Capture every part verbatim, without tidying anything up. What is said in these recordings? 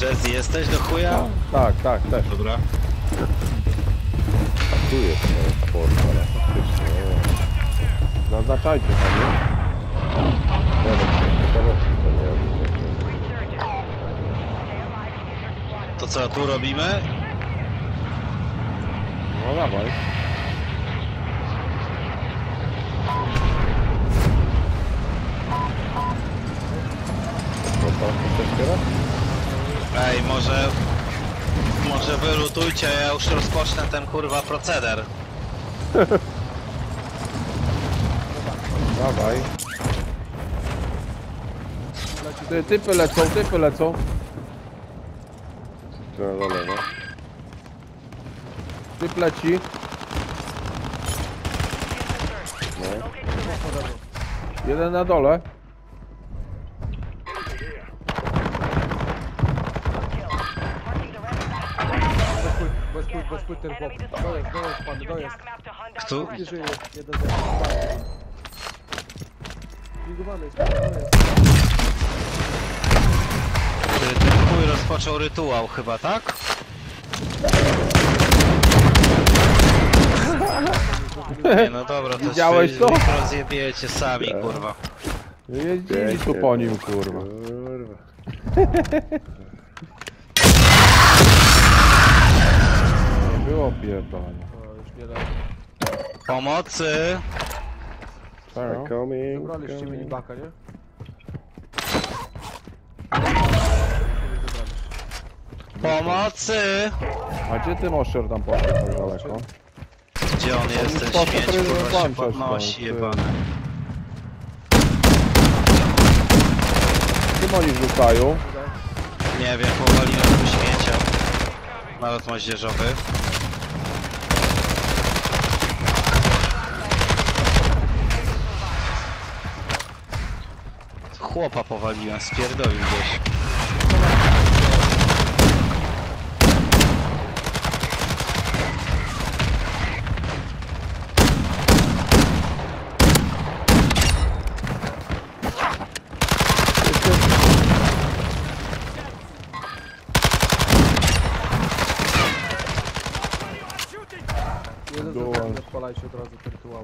Jazzy, jesteś do chuja? No, tak, tak, też. Dobra. A tu jest portal, ale faktycznie. Zaznaczajcie sobie. To co tu robimy? No dawaj. Ej, może... Może wylutujcie, ja już rozpocznę ten kurwa proceder. Dawaj. Ty, typy lecą, typy lecą. Typ leci. No. Jeden na dole. Kto? Ten chuj rozpoczął rytuał chyba, tak? Nie, no dobra, to widziałeś to? Rozjebiecie sami, kurwa. Jeździli tu po nim, kurwa. Było pierdolenie. Pomocy! Zabraliście mi baka, nie? Pomocy! A gdzie ty moszer tam poszedł tak daleko? Gdzie on jest, ten śmieć, kurwa się podnosi, jebany. Czym oni rzucają? Nie wiem, powaliłem tu śmiecia. Nawet moździerzowy. Chłopa powaliłem, spierdolił gdzieś.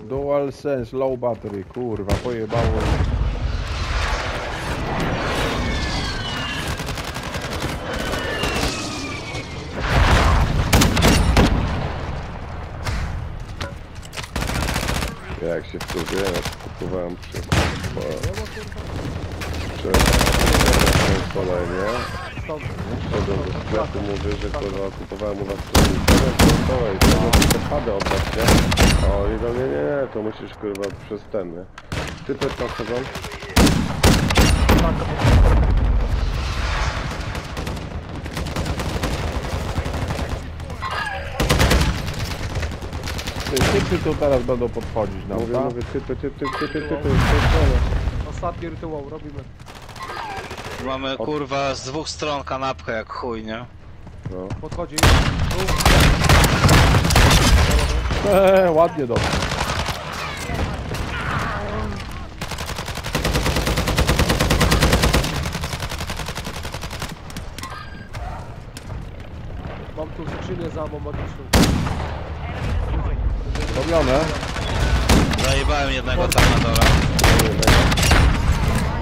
Dual sense, low battery, kurwa, pojebało. Jak się wkurzyłem, kupowałem przy... Przez... Kolenie. Szedłem do sklepu, mówię, że kurwa, kupowałem u was kolej, to może padę obecnie. O, i do mnie, nie, nie, to musisz kurwa przez ten, nie? Ty też tam chodzą? Typy to teraz będą podchodzić na uwagę. Mówię, typy, typy, typy, typy, typy. Ostatni rytuał robimy. Mamy kurwa z dwóch stron kanapkę jak chuj, nie? No. Podchodzi. Eee, ładnie dobrze. Mam tu skrzynię za amą magiczną. Robione. Zajebałem jednego tarmatora.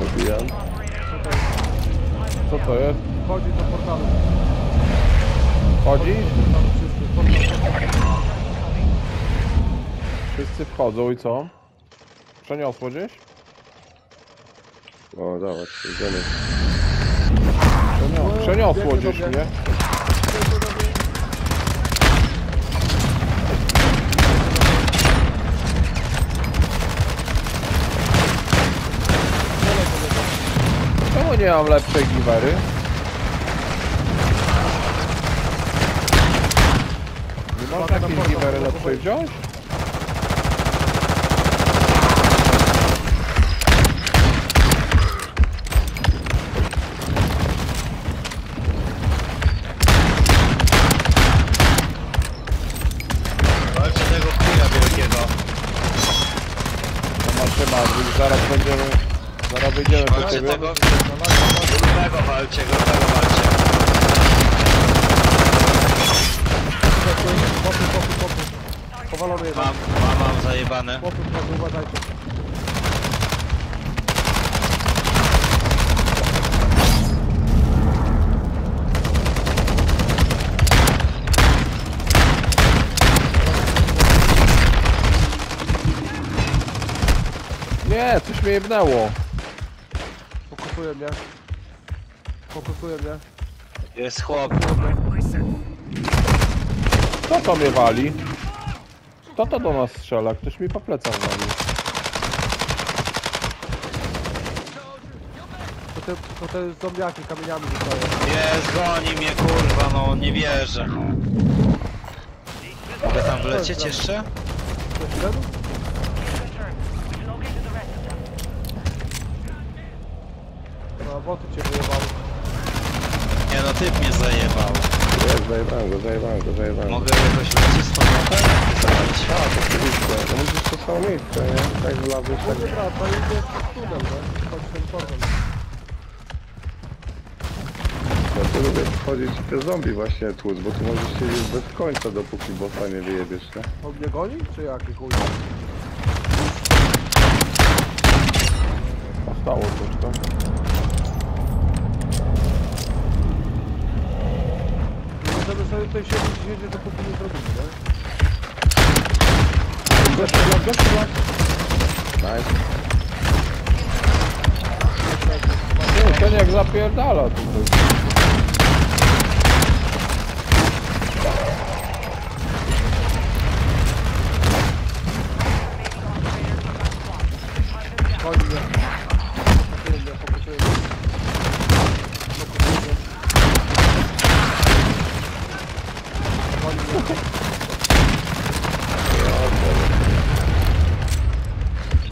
Dobijam. Co to jest? Chodzi do portalu. Chodzi? Wszyscy wchodzą i co? Przeniosło gdzieś? O, dawaj, idziemy. Przeniosło, Przeniosło gdzieś, nie? Nie mam lepszej giwery. Nie można takiej giwery lepszej wziąć? Walczę tego chuja wielkiego. To masz, masz, zaraz będziemy... Zaraz wyjdziemy do ciebie. Walcie tego, walcie go, walcie. Palony jeden. Mam, mam, mam zajebane. Chłopów, uważajcie. Nie, coś mnie jebnęło. Pokopuje mnie. Pokopuje mnie. Jest chłop. Kto to mnie wali? Kto to do nas strzela? Ktoś mi po plecach wali. To te, to te zombiaki kamieniami zostają. Jest, goni mnie kurwa, no nie wierzę. Mogę tam wlecieć jeszcze? No, boty cię wyjebały. Nie no, typ mnie zajebał. Jest, zajebałem go, zajebałem go, zajebałem. Mogę jakoś lecieć z powrotem? Tak, oczywiście. No musisz to samo miejsce, nie? Tak dla wyższego. No dobra, to jest tunel, nie? Chodź ten portem. No tu lubię wchodzić i te zombie właśnie tłuc, bo tu możesz siedzieć bez końca, dopóki bossa nie wyjebiesz, nie? On mnie goni? Czy jaki chuj? Stało coś, tak? Możemy sobie tutaj siedzieć i siedzieć, dopóki nie zrobimy, tak? Gości blak, gości blak! Nice. Ten jak zapierdala tutaj.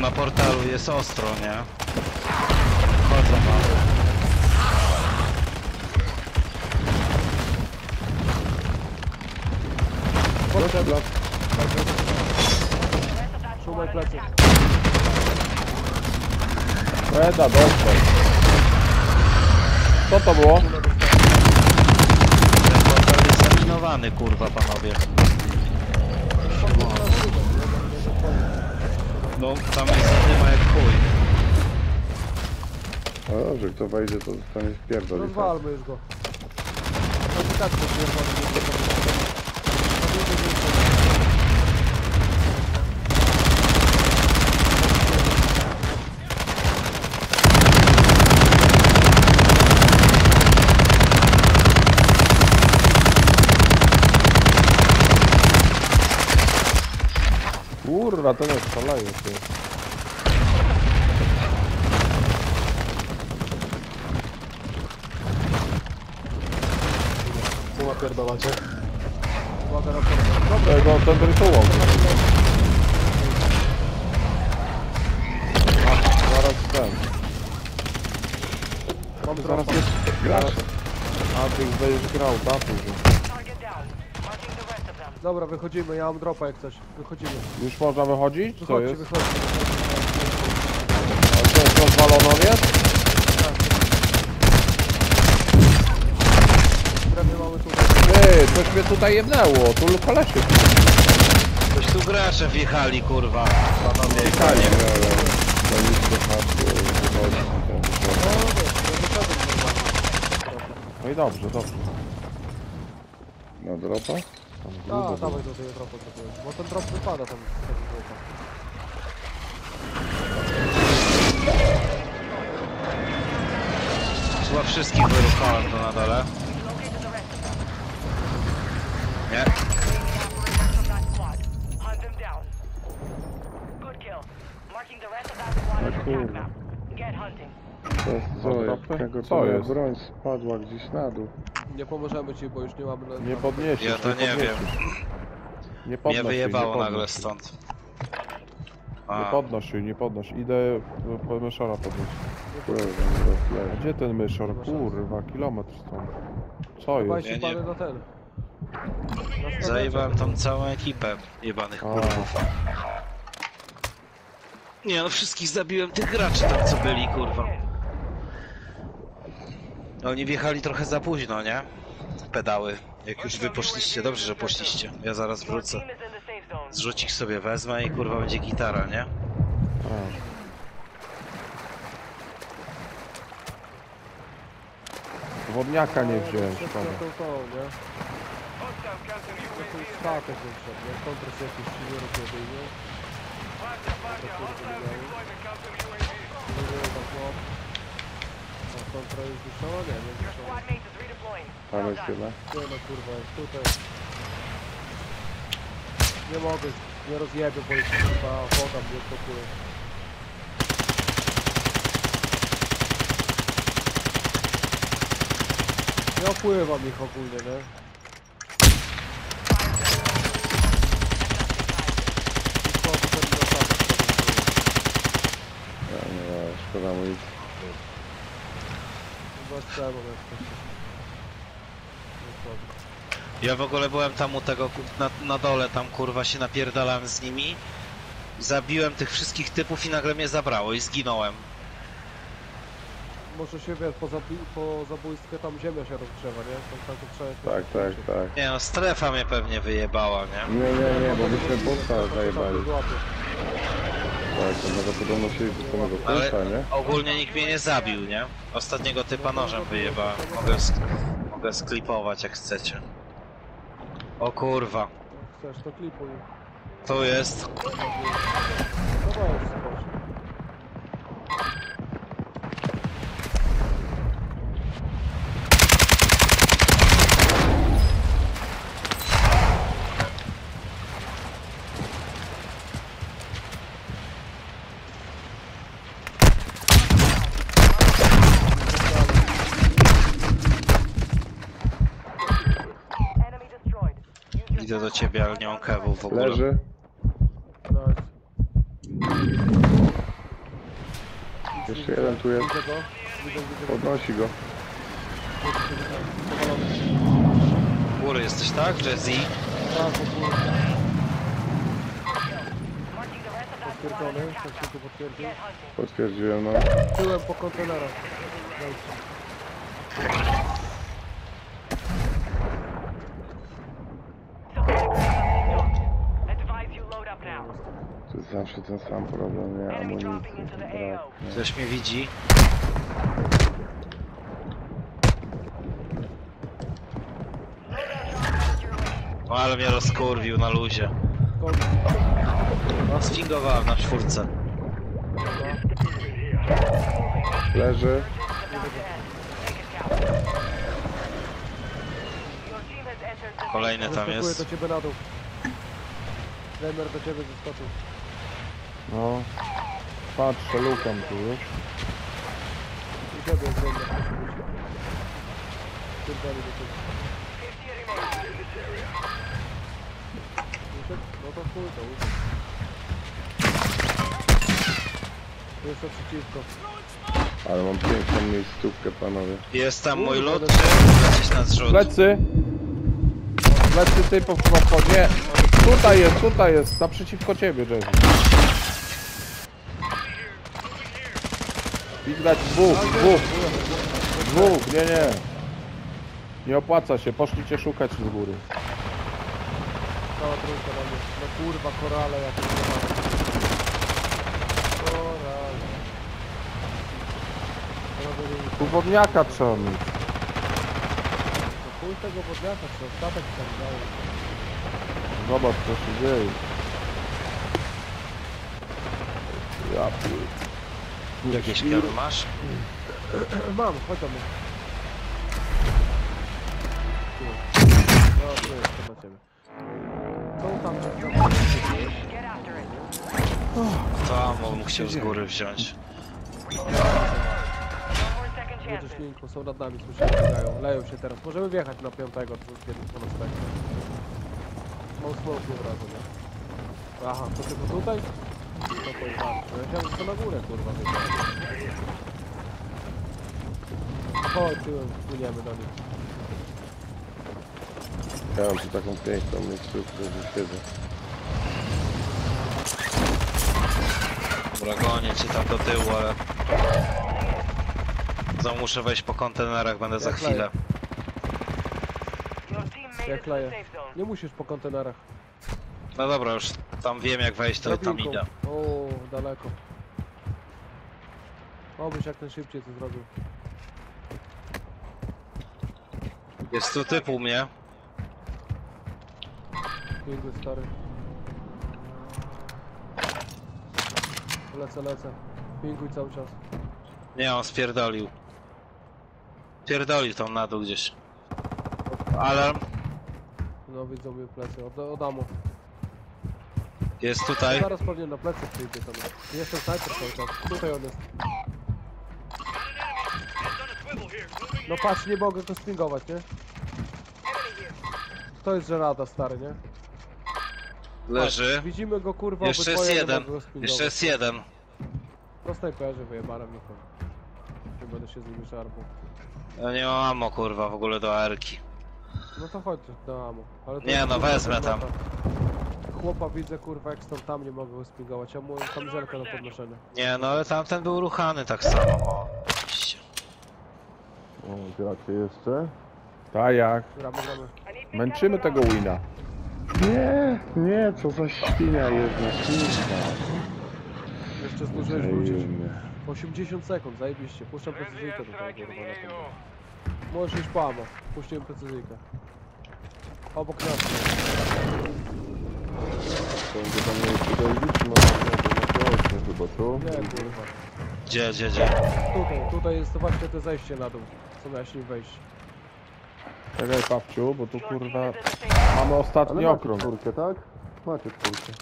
na portalu jest ostro, nie? Chodzą mało. Proszę blok. Szumaj plecy. Reda, dobrze. Co to było? Ten portal jest zaminowany, kurwa, panowie. No, tam jest zadyma jak chuj. No dobrze, kto wejdzie, to zostanie wpierdol. No walmy już go. No i tak to wpierdol. Kurwa, to nie strzelają się. Kuba pierdolacie. Tego, ten rytuał. Zaraz ten. Mam zaraz jest gracz. A ty będziesz grał, da później. Dobra, wychodzimy, ja mam dropa jak coś. Wychodzimy. Już można wychodzić? Co wychodźcie, jest? Wychodźcie, wychodźcie. A co jest rozwalony jest? Tak. Prawie mamy tutaj. Ty, coś mnie tutaj jebnęło, tu kolesie. Coś tu gracze wjechali, kurwa. Panowie, wjechali. No nic do czasu, wychodzi. No i dobrze, dobrze. Na dropa? No, dawaj do tej dropa, bo ten drop wypada tam. Chyba wszystkich wyruchałem tu na dole. Nie? No, Co jest? Co jest? Broń spadła gdzieś na dół. Nie pomożemy ci, bo już nie mamy... Nie podniesiesz. Ja to nie, nie wiem. Nie podnoś mnie wyjebało nagle się stąd. A. Nie podnoś jej, nie podnoś. Idę po myszora podnieść. A gdzie ten myszor? Kurwa, kilometr stąd. Co chyba jest? Ja nie... na ten. Na zajebałem tą całą ekipę jebanych kurwów. Nie no, wszystkich zabiłem tych graczy tam co byli, kurwa. Oni wjechali trochę za późno, nie? Pedały. Jak już wy poszliście, dobrze, że poszliście. Ja zaraz wrócę. Zrzuć ich sobie wezmę i kurwa będzie gitara, nie? Wodniaka nie wziąłem, szkoda. Kontra już wyszła, nie, nie wyszła. Tam jest tyle. Nie no kurwa, jest tutaj. Nie mogę, nie rozjebię, bo jest kurwa woda mnie topuje. Nie opływam ich ogólnie, nie? Ja nie, szkoda mój. Ja w ogóle byłem tam u tego, na, na dole, tam kurwa się napierdalałem z nimi. Zabiłem tych wszystkich typów i nagle mnie zabrało i zginąłem. Może się wiesz, po, zabi po zabójstwie tam ziemia się rozgrzewa, nie? Tam, tam się tak, tak, tak. Nie no, strefa mnie pewnie wyjebała, nie? Nie, nie, nie, bo byśmy busta zajebali. Tak, to może podobno się samego końca, nie? Ogólnie nikt mnie nie zabił, nie? Ostatniego typa nożem wyjebałem. Mogę, sk mogę sklipować jak chcecie. O kurwa. Chcesz, to klipuj. Tu jest. Idę do ciebie, ale nie mam kewów w ogóle. Leży. Jeszcze jeden tu jest. Podnosi go. U góry jesteś, tak? Jazzy? Tak, u góry. Potwierdzony? Ktoś się tu potwierdził? Potwierdziłem, no. Tyłem po kontenerach. To jest zawsze ten sam problem, nie? Amunicji, brak, nie? Ktoś mnie widzi. O, ale mnie rozkurwił na luzie. No, sfingowałem na czwórce. Leży. Kolejny tam jest. Lemer do ciebie zeskoczył. No. Patrzę, lukam tu już. I ciebie jest Lemer. Kurdali do ciebie. No to chuj, to uciek. Jest to przeciwko. Ale mam piękną miejscówkę, panowie. Jest tam mój lot, czy lecieć na zrzut? Plecy! Plecy typów chyba wchodzie. Tutaj jest, tutaj jest, naprzeciwko ciebie, Jazzy. Widać dwóch, dwóch, dwóch, nie, nie. Nie opłaca się, poszli cię szukać z góry. Cała trójka na mnie, no kurwa, korale jakieś nie ma. Tu wodniaka trzeba mieć. No chuj tego wodniaka trzeba, statek tam daje. Zobacz co się dzieje. Ja pierd... Jakieś kieru masz? Mam, chodź tam. No, to jest, to na ciebie. Co tam? Kto mógł się z góry wziąć? Sojuszników są nad nami, słyszę, leją, leją się teraz. Możemy wjechać na piątego, czy kiedyś po nocnego. Mam smoke od razu, nie? Aha, to tylko tutaj? To pojechałem. No ja chciałem tylko na górę, kurwa, wyjechać. O, tyłem, płyniemy do nich. Ja mam tu taką piękną instrukcję, że siedzę. Dobra, gonię cię tam do tyłu, ale... No, muszę wejść po kontenerach, będę ja za kleję. Chwilę. Ja kleję. Nie musisz po kontenerach. No dobra, już tam wiem jak wejść, to tam idę. O, daleko. Obyś jak ten szybciej to zrobił. Jest tu typ u mnie. Biegły stary. Lecę, lecę. Pinguj cały czas. Nie, on spierdolił. Pierdolił tam na dół gdzieś. Alarm. No widzą mnie plecy, od, od amu. Jest tutaj. Zaraz powinien na plecy przyjdzie tam. Jestem snajper cały czas, tutaj on jest. No patrz, nie mogę go spingować, nie? To jest żelada stary, nie? Leży. Patrz, widzimy go kurwa, jeszcze jest jeden, jeszcze jest jeden. No snajperze wyjebałem nikogo. Nie będę się z nimi szarpał. Ja nie mam ammo kurwa w ogóle do A R ki. No to chodź do ammo. Ale to nie no wezmę tam. Chłopa widzę kurwa jak stąd tam nie mogę go spingować, a mu kamizelkę do podnoszenia. Nie no ale tamten był ruchany tak samo. O, gracie jeszcze? Tak jak? Gramy, gramy. Męczymy tego wina. Nie, nie, co za świnia jedna. Jeszcze zdążyłeś wrócić. osiemdziesiąt sekund, zajebiście. Puszczam precyzyjkę tutaj, kurwa. Możesz iść po ammo. Puściłem precyzyjkę. Obok nas. To będzie tam jeszcze dojść, może chyba tu. Nie, kurwa. Gdzie, gdzie, gdzie? Tutaj, tutaj jest właśnie to zejście na dół. Co miałeś nim wejść. Czekaj, papciu, bo tu kurwa... Mamy ostatni okrąg. Macie czwórkę, tak? Macie czwórkę.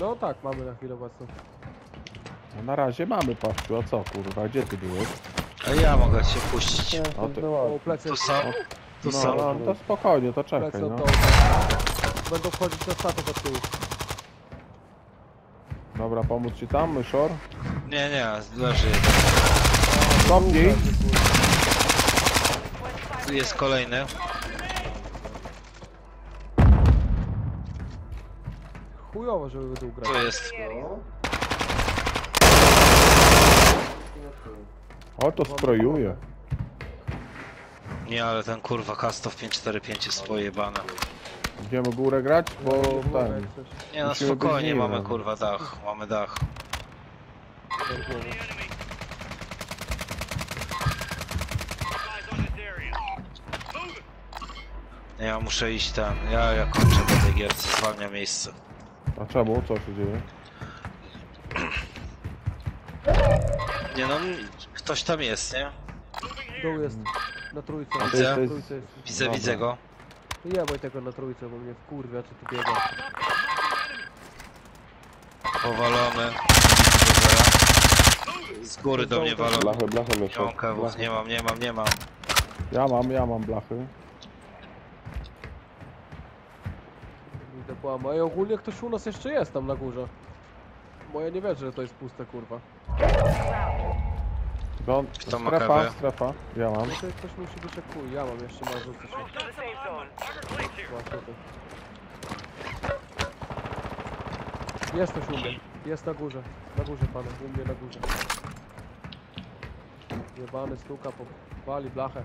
No tak, mamy na chwilę obecną. No na razie mamy, papciu, a co kurwa, gdzie ty byłeś? A ja mogę cię puścić. Nie, o, ty... o, plecy... Tu są? Tu no, są? No, no to spokojnie, to czekaj, plecy no. To... Będą wchodzić na statek od tyłu. Dobra, pomóc ci tam, myszor? Nie, nie, leży jeden. Stopnij! Tu jest kolejny. Chujowo, żeby go tu ugrać. To jest. No. O, to sprojuje. Nie, ale ten kurwa Kastow pięć cztery pięć jest pojebany. Idziemy górę grać, bo no, tam. Nie no, spokojnie, mamy no. Kurwa dach, mamy dach. Ja muszę iść tam, ja, ja kończę do tej gierce, zwalnia miejsce. A czemu? Co się dzieje? Nie no, ktoś tam jest, nie? Dół jest, na trójce. Widzę, jest, trójce jest. Widzę, dobra. Widzę go. Ja boj tego na trójce, bo mnie wkurwia, czy tu biega. Powalony. Z góry do mnie walą. Blachy, blachy lecą. Nie mam, nie mam, nie mam. Ja mam, ja mam blachy. A i ogólnie ktoś u nas jeszcze jest tam na górze. Bo ja nie wierzę, że to jest puste kurwa. Don, kto ma strefa, strefa, ja mam. Ktoś, ktoś musi być jak chuj, ja mam jeszcze mam rzucę się. Jest ktoś u mnie, jest na górze, na górze panu, u mnie na górze. Jebany stuka, powali blachę.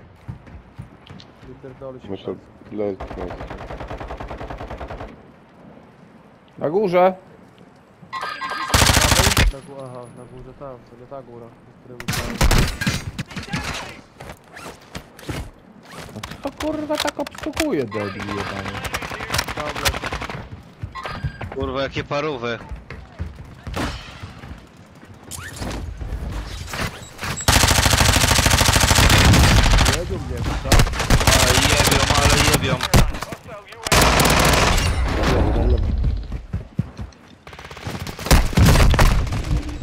Wypierdoli się. Muszę lecieć. Na górze! Na górze, aha, na górze tam, to nie ta góra. No to kurwa tak obstukuje debil jebany. Kurwa jakie parówy. Jebią mnie, co? Ale jebią, ale jebią.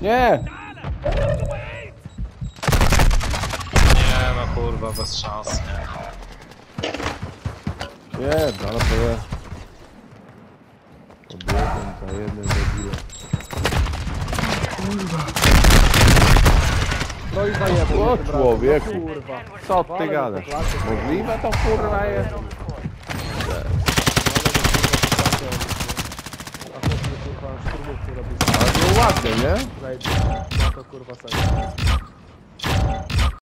Nie! Nie no kurwa, bez szans. Jedna, ale to jest. Podbiegłem za jednym zabiłem. Kurwa. No i za jednym. O człowieku. Kurwa. Co ty gadasz? Możliwe to kurwa jest. Ale to ładnie, nie? Zajdzie. To kurwa sobie.